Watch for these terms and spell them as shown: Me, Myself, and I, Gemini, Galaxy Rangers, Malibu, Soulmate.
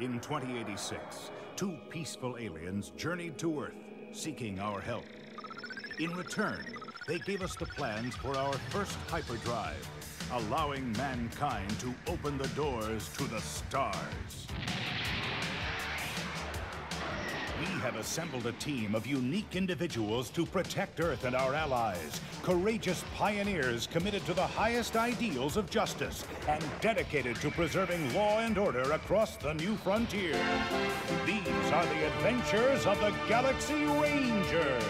In 2086, two peaceful aliens journeyed to Earth, seeking our help. In return, they gave us the plans for our first hyperdrive, allowing mankind to open the doors to the stars. We have assembled a team of unique individuals to protect Earth and our allies, courageous pioneers committed to the highest ideals of justice and dedicated to preserving law and order across the new frontier. These are the adventures of the Galaxy Rangers.